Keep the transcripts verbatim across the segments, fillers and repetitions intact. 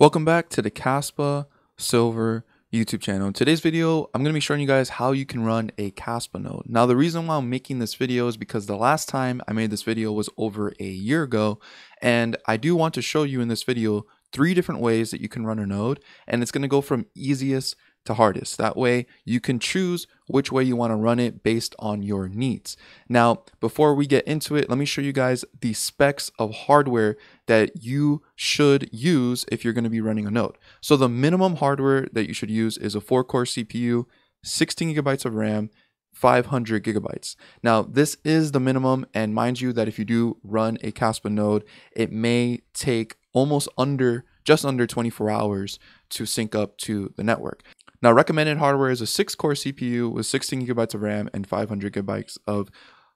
Welcome back to the Kaspa Silver YouTube channel. In today's video, I'm going to be showing you guys how you can run a Kaspa node. Now, the reason why I'm making this video is because the last time I made this video was over a year ago, and I do want to show you in this video three different ways that you can run a node, and it's going to go from easiest to hardest. That way, you can choose which way you want to run it based on your needs. Now, before we get into it, let me show you guys the specs of hardware that you should use if you're going to be running a node. So the minimum hardware that you should use is a four-core C P U, sixteen gigabytes of RAM, five hundred gigabytes. Now, this is the minimum, and mind you that if you do run a Kaspa node, it may take almost under, just under twenty-four hours to sync up to the network. Now, recommended hardware is a six-core C P U with sixteen gigabytes of RAM and five hundred gigabytes of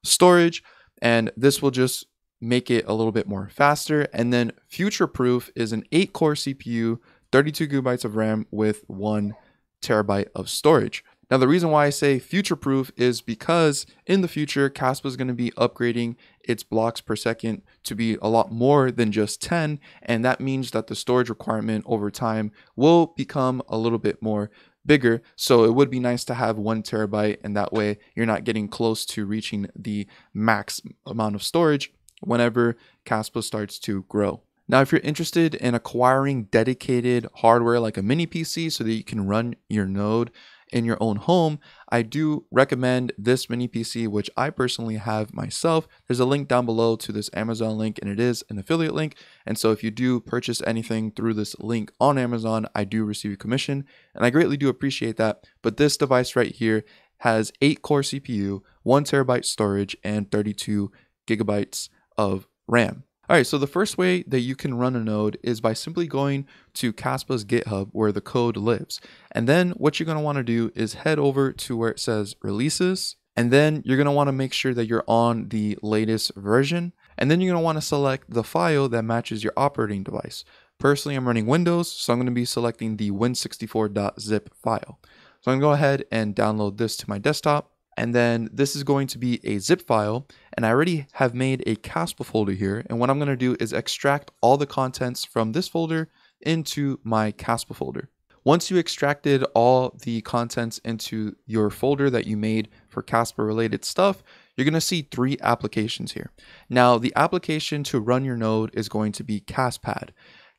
storage, and this will just make it a little bit more faster. And then future proof is an eight core C P U, thirty-two gigabytes of RAM with one terabyte of storage. Now, the reason why I say future proof is because in the future, Kaspa is going to be upgrading its blocks per second to be a lot more than just ten. And that means that the storage requirement over time will become a little bit more bigger. So it would be nice to have one terabyte. And that way you're not getting close to reaching the max amount of storage whenever Kaspa starts to grow. Now, if you're interested in acquiring dedicated hardware like a mini P C so that you can run your node in your own home, I do recommend this mini P C, which I personally have myself. There's a link down below to this Amazon link, and it is an affiliate link. And so if you do purchase anything through this link on Amazon, I do receive a commission, and I greatly do appreciate that. But this device right here has eight core C P U, one terabyte storage, and thirty-two gigabytes of RAM. All right, so the first way that you can run a node is by simply going to Kaspa's GitHub where the code lives. And then what you're going to want to do is head over to where it says releases, and then you're going to want to make sure that you're on the latest version. And then you're going to want to select the file that matches your operating device. Personally, I'm running Windows, so I'm going to be selecting the win sixty-four dot zip file. So I'm going to go ahead and download this to my desktop. And then this is going to be a zip file, and I already have made a Kaspa folder here. And what I'm going to do is extract all the contents from this folder into my Kaspa folder. Once you extracted all the contents into your folder that you made for Kaspa related stuff, you're going to see three applications here. Now, the application to run your node is going to be Kaspad.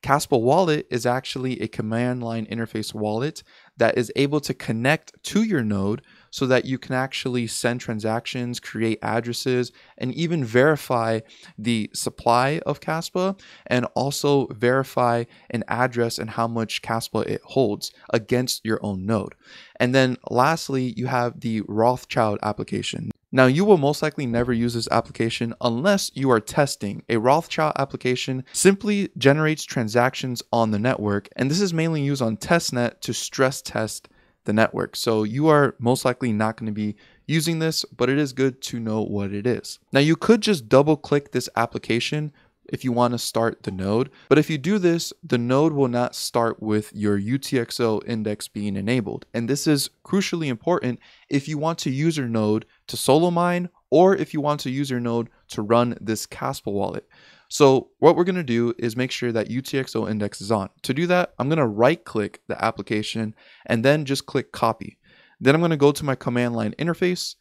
Kaspa Wallet is actually a command line interface wallet that is able to connect to your node so that you can actually send transactions, create addresses, and even verify the supply of Kaspa, and also verify an address and how much Kaspa it holds against your own node. And then lastly, you have the Rothschild application. Now, you will most likely never use this application unless you are testing. A Rothschild application simply generates transactions on the network, and this is mainly used on testnet to stress test the network. So you are most likely not going to be using this, but it is good to know what it is. Now, you could just double click this application if you want to start the node, but if you do this, the node will not start with your U T X O index being enabled. And this is crucially important if you want to use your node to solo mine, or if you want to use your node to run this Kaspa wallet. So what we're going to do is make sure that U T X O index is on. To do that, I'm going to right click the application and then just click copy. Then I'm going to go to my command line interface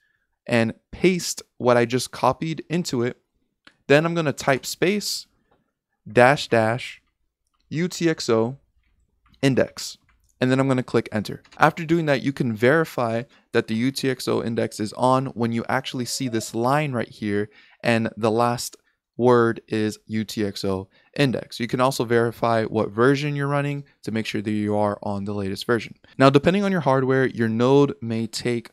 and paste what I just copied into it. Then I'm going to type space dash dash U T X O index, and then I'm going to click enter. After doing that, you can verify that the U T X O index is on when you actually see this line right here, and the last word is U T X O index. You can also verify what version you're running to make sure that you are on the latest version. Now, depending on your hardware, your node may take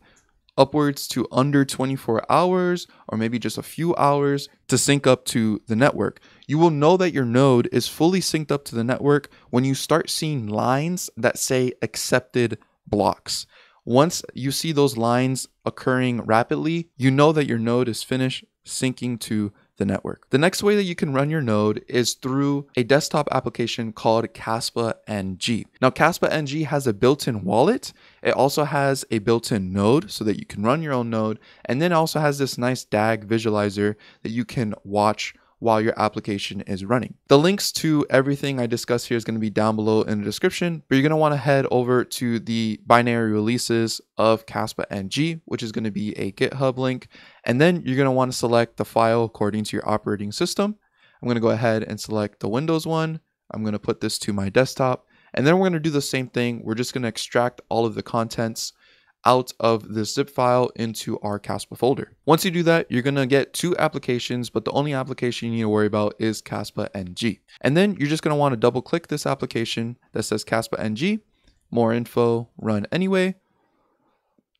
upwards to under twenty-four hours, or maybe just a few hours, to sync up to the network. You will know that your node is fully synced up to the network when you start seeing lines that say accepted blocks. Once you see those lines occurring rapidly, you know that your node is finished syncing to the network. The next way that you can run your node is through a desktop application called Kaspa N G. Now, Kaspa N G has a built-in wallet. It also has a built-in node so that you can run your own node, and then it also has this nice D A G visualizer that you can watch while your application is running. The links to everything I discuss here is going to be down below in the description, but you're going to want to head over to the binary releases of Kaspa N G, which is going to be a GitHub link. And then you're going to want to select the file according to your operating system. I'm going to go ahead and select the Windows one. I'm going to put this to my desktop. And then we're going to do the same thing. We're just going to extract all of the contents out of this zip file into our Kaspa folder. Once you do that, you're going to get two applications, but the only application you need to worry about is Kaspa N G. And then you're just going to want to double click this application that says Kaspa N G, more info, run anyway.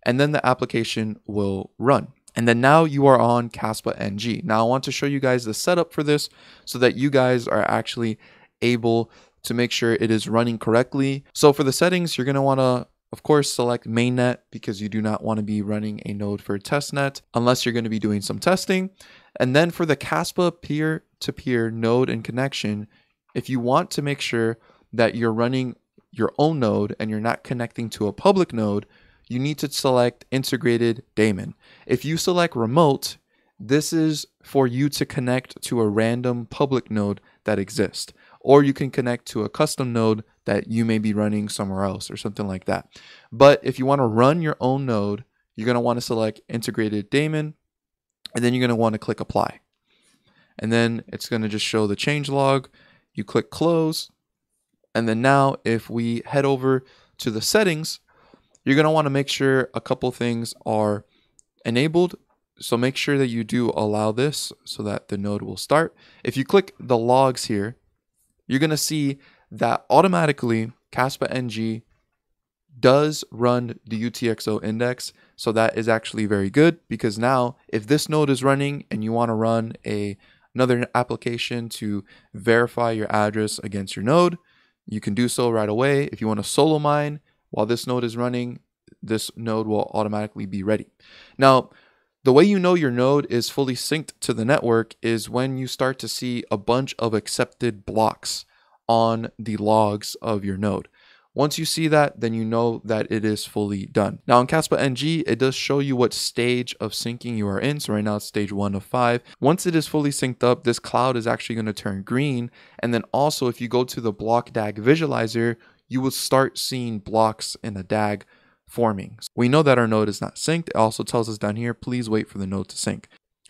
And then the application will run. And then now you are on Kaspa N G. Now I want to show you guys the setup for this so that you guys are actually able to make sure it is running correctly. So for the settings, you're going to want to, of course, select mainnet because you do not want to be running a node for testnet unless you're going to be doing some testing. And then for the Kaspa peer-to-peer node and connection, if you want to make sure that you're running your own node and you're not connecting to a public node, you need to select integrated daemon. If you select remote, this is for you to connect to a random public node that exists, or you can connect to a custom node that you may be running somewhere else or something like that. But if you want to run your own node, you're going to want to select integrated daemon, and then you're going to want to click apply. And then it's going to just show the change log. You click close. And then now if we head over to the settings, you're going to want to make sure a couple things are enabled. So make sure that you do allow this so that the node will start. If you click the logs here, you're going to see that automatically Kaspa N G does run the U T X O index. So that is actually very good, because now if this node is running and you want to run a, another application to verify your address against your node, you can do so right away. If you want to solo mine while this node is running, this node will automatically be ready. Now, the way you know your node is fully synced to the network is when you start to see a bunch of accepted blocks on the logs of your node. Once you see that, then you know that it is fully done. Now in Kaspa N G, it does show you what stage of syncing you are in. So right now it's stage one of five. Once it is fully synced up, this cloud is actually going to turn green. And then also if you go to the block D A G visualizer, you will start seeing blocks in a D A G forming. We know that our node is not synced. It also tells us down here, please wait for the node to sync.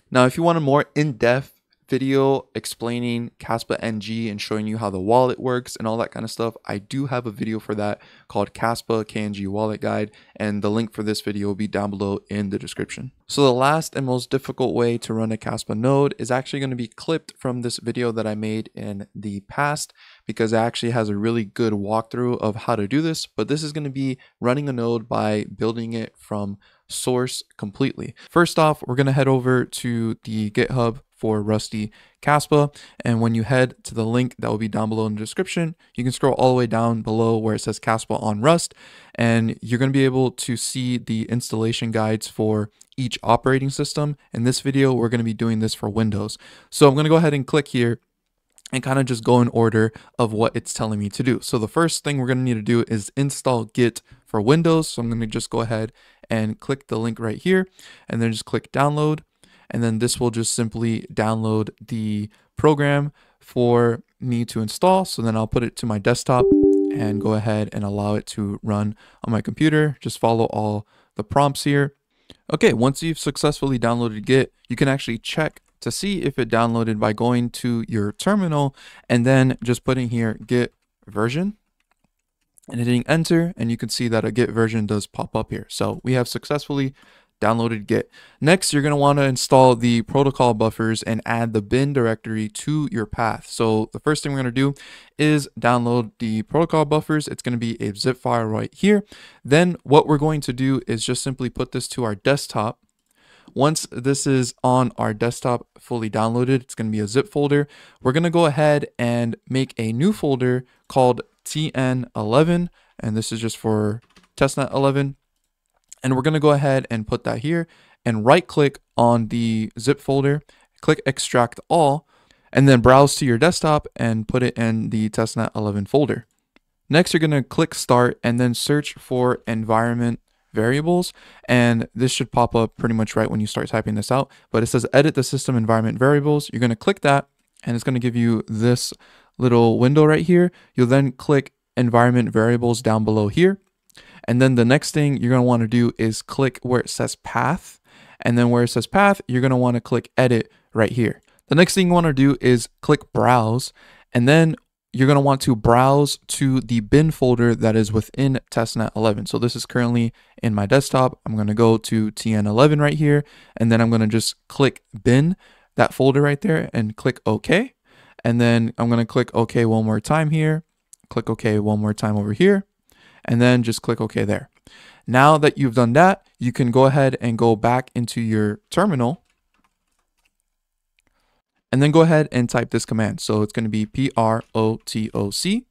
Now, if you want a more in-depth video explaining Kaspa N G and showing you how the wallet works and all that kind of stuff, I do have a video for that called Kaspa K N G Wallet Guide, and the link for this video will be down below in the description. So the last and most difficult way to run a Kaspa node is actually going to be clipped from this video that I made in the past, because it actually has a really good walkthrough of how to do this. But this is going to be running a node by building it from source completely. First off, we're going to head over to the GitHub for Rusty Kaspa, and when you head to the link that will be down below in the description, you can scroll all the way down below where it says Kaspa on Rust, and you're going to be able to see the installation guides for each operating system. In this video, we're going to be doing this for Windows. So I'm going to go ahead and click here and kind of just go in order of what it's telling me to do. So the first thing we're going to need to do is install Git for Windows. So I'm going to just go ahead and click the link right here, and then just click download. And then this will just simply download the program for me to install. So then I'll put it to my desktop and go ahead and allow it to run on my computer. Just follow all the prompts here. Okay, once you've successfully downloaded Git, you can actually check to see if it downloaded by going to your terminal and then just putting here Git version and hitting enter, and you can see that a Git version does pop up here. So we have successfully downloaded Git. Next, you're going to want to install the protocol buffers and add the bin directory to your path. So the first thing we're going to do is download the protocol buffers. It's going to be a zip file right here. Then what we're going to do is just simply put this to our desktop. Once this is on our desktop fully downloaded, it's going to be a zip folder. We're going to go ahead and make a new folder called T N eleven, and this is just for testnet eleven. And we're going to go ahead and put that here and right click on the zip folder, click extract all, and then browse to your desktop and put it in the testnet eleven folder. Next, you're going to click start and then search for environment variables. And this should pop up pretty much right when you start typing this out, but it says edit the system environment variables. You're going to click that and it's going to give you this little window right here. You'll then click environment variables down below here. And then the next thing you're going to want to do is click where it says path. And then where it says path, you're going to want to click edit right here. The next thing you want to do is click browse. And then you're going to want to browse to the bin folder that is within testnet eleven. So this is currently in my desktop. I'm going to go to T N eleven right here. And then I'm going to just click bin, that folder right there, and click OK. And then I'm going to click OK one more time here. Click OK one more time over here. And then just click OK there. Now that you've done that, you can go ahead and go back into your terminal and then go ahead and type this command. So it's going to be P R O T O C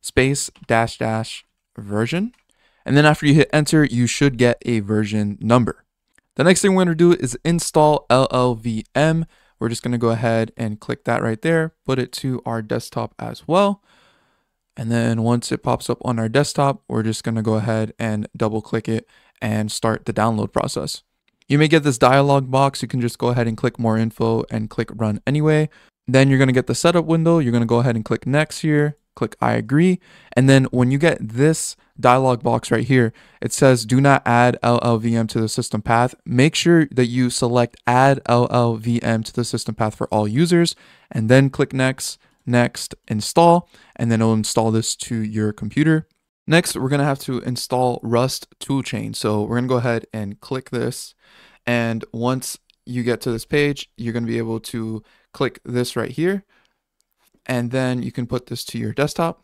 space dash dash version. And then after you hit enter, you should get a version number. The next thing we're going to do is install L L V M. We're just going to go ahead and click that right there, put it to our desktop as well. And then once it pops up on our desktop, we're just going to go ahead and double click it and start the download process. You may get this dialog box. You can just go ahead and click more info and click run anyway. Then you're going to get the setup window. You're going to go ahead and click next here, click I agree. And then when you get this dialog box right here, it says do not add L L V M to the system path. Make sure that you select add L L V M to the system path for all users and then click next. Next, install, and then it'll install this to your computer. Next, we're going to have to install Rust toolchain. So we're going to go ahead and click this. And once you get to this page, you're going to be able to click this right here. And then you can put this to your desktop.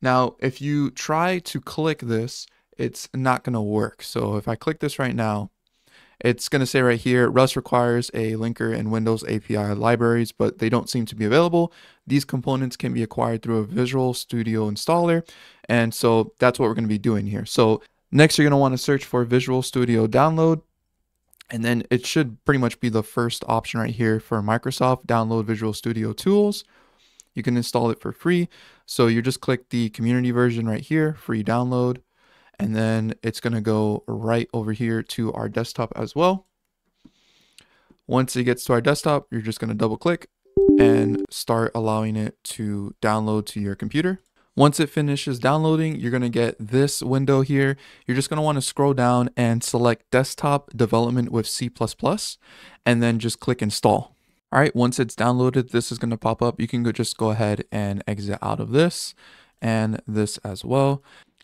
Now, if you try to click this, it's not going to work. So if I click this right now, it's going to say right here, Rust requires a linker and Windows A P I libraries, but they don't seem to be available. These components can be acquired through a Visual Studio installer. And so that's what we're going to be doing here. So next, you're going to want to search for Visual Studio download. And then it should pretty much be the first option right here for Microsoft, download Visual Studio tools. You can install it for free. So you just click the community version right here, free download. And then it's going to go right over here to our desktop as well. Once it gets to our desktop, you're just going to double click and start allowing it to download to your computer. Once it finishes downloading, you're going to get this window here. You're just going to want to scroll down and select desktop development with C plus plus and then just click install. All right. Once it's downloaded, this is going to pop up. You can go just go ahead and exit out of this and this as well.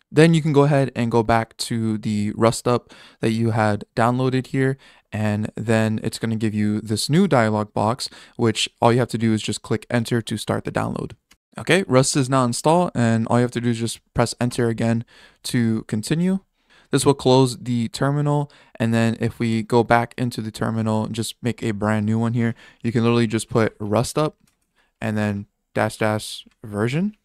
Then you can go ahead and go back to the Rust up that you had downloaded here. And then it's going to give you this new dialog box, which all you have to do is just click enter to start the download. Okay, Rust is now installed and all you have to do is just press enter again to continue. This will close the terminal. And then if we go back into the terminal and just make a brand new one here, you can literally just put Rust up and then dash dash version.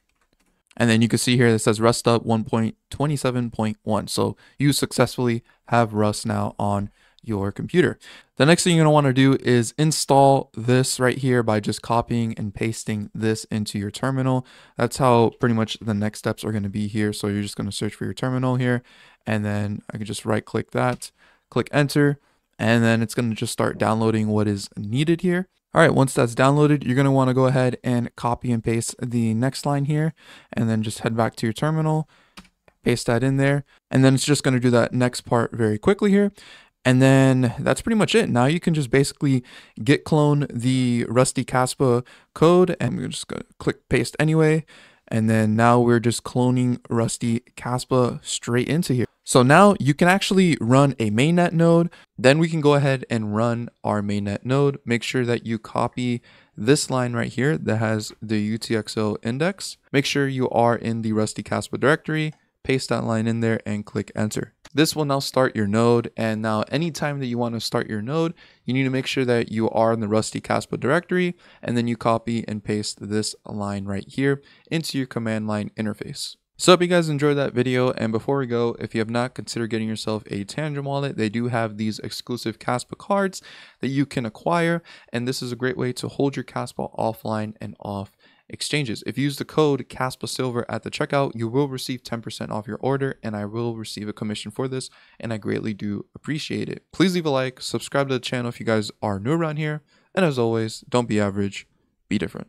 And then you can see here that says Rust up one point twenty-seven point one. So you successfully have Rust now on your computer. The next thing you're going to want to do is install this right here by just copying and pasting this into your terminal. That's how pretty much the next steps are going to be here. So you're just going to search for your terminal here. And then I can just right click that, click enter, and then it's going to just start downloading what is needed here. All right, once that's downloaded, you're going to want to go ahead and copy and paste the next line here, and then just head back to your terminal, paste that in there, and then it's just going to do that next part very quickly here. And then that's pretty much it. Now you can just basically git clone the Rusty Kaspa code, and we're just going to click paste anyway. And then now we're just cloning Rusty Kaspa straight into here. So now you can actually run a mainnet node. Then we can go ahead and run our mainnet node. Make sure that you copy this line right here that has the U T X O index. Make sure you are in the Rusty Kaspa directory. Paste that line in there and click enter. This will now start your node. And now anytime that you want to start your node, you need to make sure that you are in the Rusty Kaspa directory, and then you copy and paste this line right here into your command line interface. So I hope you guys enjoyed that video. And before we go, if you have not, consider getting yourself a Tangem wallet. They do have these exclusive Kaspa cards that you can acquire. And this is a great way to hold your Kaspa offline and off exchanges. If you use the code Kaspa Silver at the checkout, you will receive ten percent off your order, and I will receive a commission for this, and I greatly do appreciate it. Please leave a like, subscribe to the channel if you guys are new around here, And as always, don't be average, be different.